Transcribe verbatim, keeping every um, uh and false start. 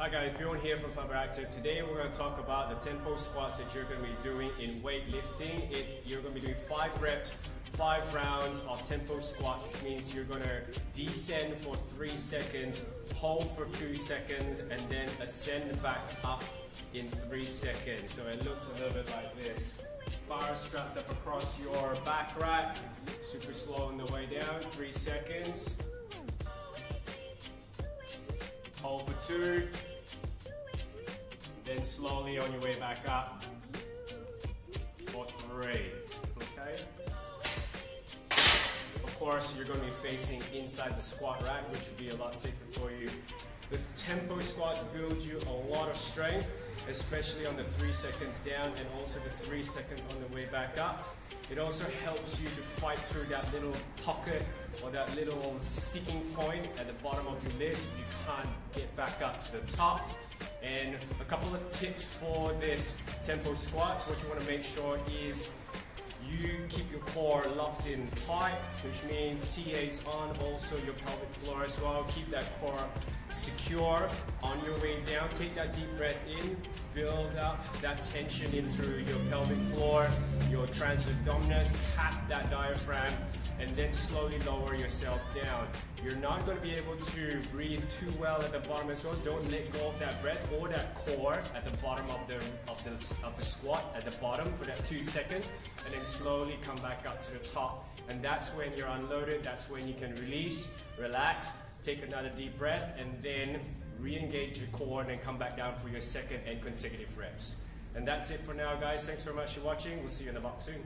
Hi guys, Bjorn here from Fibre Active. Today we're going to talk about the tempo squats that you're going to be doing in weightlifting. It, you're going to be doing five reps, five rounds of tempo squats, which means you're going to descend for three seconds, hold for two seconds, and then ascend back up in three seconds. So it looks a little bit like this. Bar strapped up across your back rack, super slow on the way down, three seconds. Hold for two. Then slowly on your way back up for three, okay? Of course, you're going to be facing inside the squat rack, which will be a lot safer for you. The tempo squats build you a lot of strength, especially on the three seconds down and also the three seconds on the way back up. It also helps you to fight through that little pocket or that little sticking point at the bottom of your list if you can't get back up to the top. And a couple of tips for this tempo squats: what you want to make sure is you keep your core locked in tight, which means T A's on, also your pelvic floor as well. Keep that core secure on your way down. Take that deep breath in, build up that tension in through your pelvic floor, your transverse abdominis, cap that diaphragm, and then slowly lower yourself down. You're not going to be able to breathe too well at the bottom as well. Don't let go of that breath or that core at the bottom of the, of the, of the squat, at the bottom for that two seconds, and then slowly come back up to the top. And that's when you're unloaded, that's when you can release, relax, take another deep breath, and then re-engage your core and then come back down for your second and consecutive reps. And that's it for now, guys. Thanks very much for watching. We'll see you in the box soon.